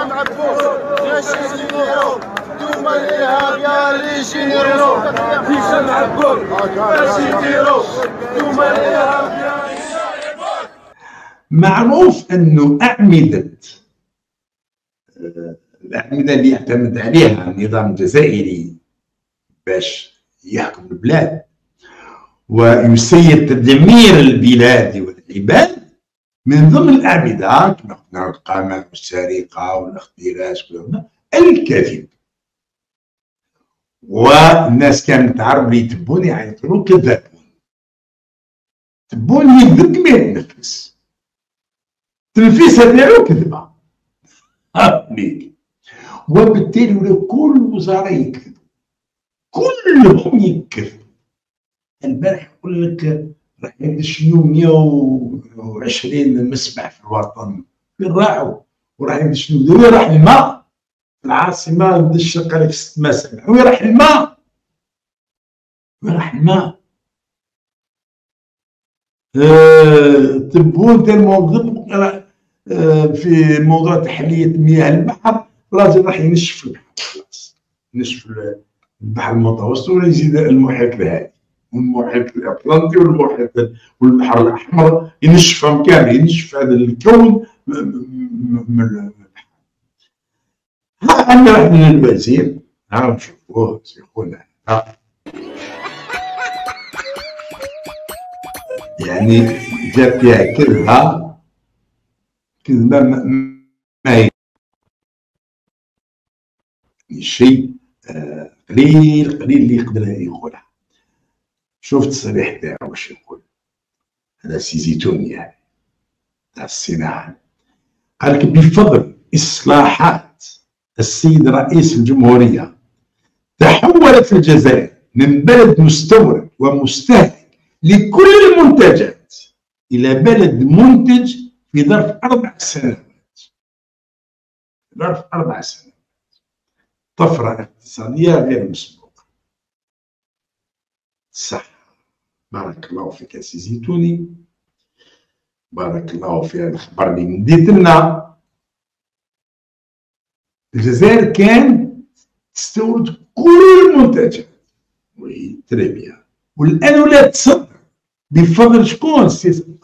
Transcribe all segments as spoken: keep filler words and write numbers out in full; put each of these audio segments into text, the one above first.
سلام عبوس جيش اليوم دوما الإرهاب يا ليش يديرو هشام عبوس باش يديرو دوما الإرهاب يا ليش يديرو. معروف أنه أعمدة الأعمدة اللي اعتمد عليها النظام الجزائري باش يحكم البلاد ويسيد تدمير البلاد والعباد، من ضمن الأعمدة كما قلنا القمع والسرقة والاختلاس الكذب. والناس كانت عرب يتبون يعيطوا كذابون، تبون يكذب كما يتنفس، تنفيسها تاعو كذبة هاك. وبالتالي ولا كل وزراء يكذبوا، كلهم يكذبوا. البارح يقول لك راح يدش اليوم مية وعشرين مسبح في الوطن، فين راحوا؟ وراح يدش اليوم وين راح الماء؟ في العاصمة يدش قالك ست مسابح، وين راح الماء؟ وين راح الماء؟ آه تبون تا الموظف آه في موضوع تحلية مياه البحر، الراجل راح ينشف البحر خلاص، ينشف البحر المتوسط ولا يزيد المحيط بهذه. والمحيط الأطلنطي والمحيط والبحر الأحمر ينشفهم كامل، ينشف هذا الكون من البحر. ها أنا واحد من الوزير، ها نشوفوه سي خونا، يعني جاب فيها كذبة كذبة ما هي شيء قليل قليل اللي يقدر يقولها. شوف التصريح تاعو واش يقول، هذا سي زيتوني يعني تاع الصناعه، قالك بفضل اصلاحات السيد رئيس الجمهوريه تحولت الجزائر من بلد مستورد ومستهلك لكل المنتجات الى بلد منتج في ظرف اربع سنوات. ظرف اربع سنوات طفره اقتصاديه غير مسبوقه. صح، بارك الله فيك يا سي زيتوني، بارك الله في هذا الخبر اللي مديت لنا. الجزائر كان تستورد كل المنتجات وي تري بيان، والان ولات تصدر بفضل شكون؟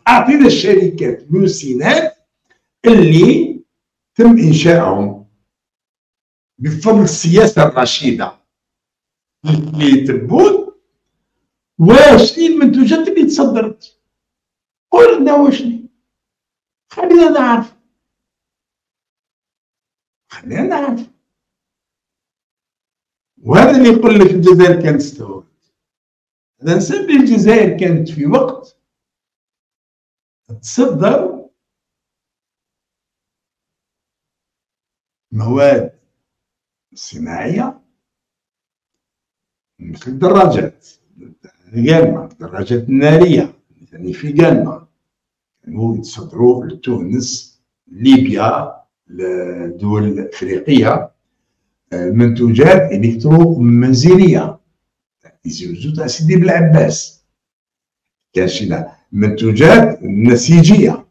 اعطينا الشركات المسينات اللي تم انشائهم بفضل السياسه الرشيده اللي تبون. واش ايه المنتوجات اللي تصدرت؟ قول لنا واشني، خلينا نعرف، خلينا نعرف. وهذا اللي يقول لك الجزائر كانت تستورد، هذا نسبي الجزائر كانت في وقت تصدر مواد صناعية مثل الدراجات، غالما الدراجات الناريه يعني في غالما كانوا يتصدروا لتونس، ليبيا، الدول الافريقيه، منتوجات الكترو منزليه يزوجو تاع سيدي بلعباس، كاشينا منتوجات نسيجيه،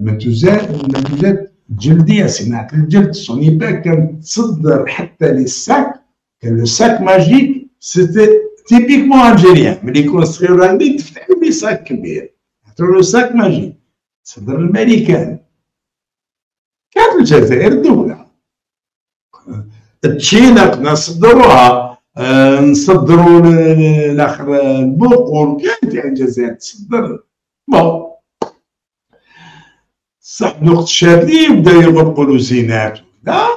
منتوجات منتوجات جلديه، صناعه الجلد. سونيبا كانت تصدر حتى للساك، كان لو ساك ماجيك سيتي تيبيكمون الجيريان، ملي يكون صغير عندي تفتحوا لي ساك كبير، تحطوا له ساك ماجي، صدر الملكان. كانت الجزائر دولة، التشينة كنا نصدروها، آه نصدروا لاخر البقول، كانت يعني الجزائر تصدر. بون صح الوقت الشافعي بدا يغلقوا لوزينات وكذا،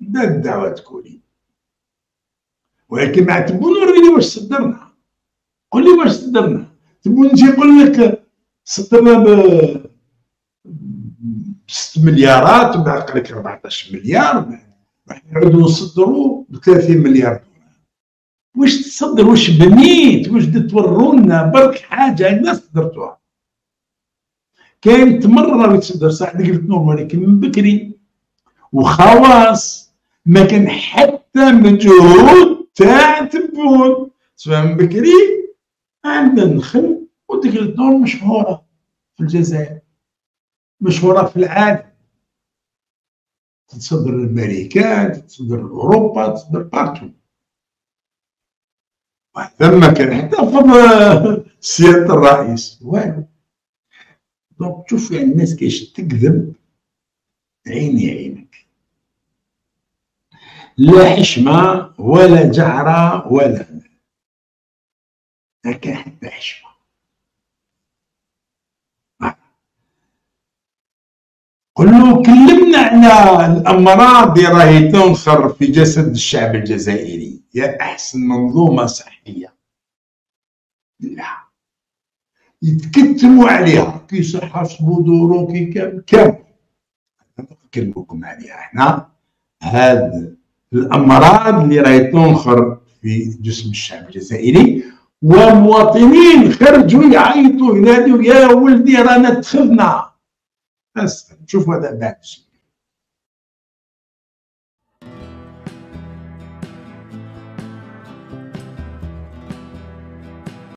بدات الدعوة تكولي. ولكن مع تبون وريني واش صدرنا، قول لي واش صدرنا. تبون نجي نقول لك صدرنا ب بست مليارات، ومن بعد قال لك أربعطاش مليار، راح نعودوا نصدروا ب ثلاثين مليار دولار. واش تصدر؟ واش بنيت؟ واش تورولنا؟ برك حاجه الناس صدرتوها. كانت مره يتصدر صح ديك التنور، ولكن من بكري وخواص ما كان حتى مجهود تاع تبون، سواء من بكري عندنا النخل وديك الدور مشهوره في الجزائر، مشهوره في العالم، تتصدر للماريكان، تتصدر لأوروبا، تتصدر بارتو. ثم كان حتى فم سيادة الرئيس والو. دونك تشوف يعني الناس كيش تكذب عيني عينك، لا حشمة ولا جعرة ولا ما كان حتى حشمة. قلو كلمنا على الامراض اللي راهي تنخر في جسد الشعب الجزائري، يا احسن منظومه صحيه لا يتكتلوا عليها كي صحه صدور كي كم كم نتكلموكم عليها احنا. هاد الامراض اللي راهي تنخر في جسم الشعب الجزائري، ومواطنين خرجوا يعيطوا ينادوا يا ولدي رانا تخفنا. شوفوا هذا بعد شوي.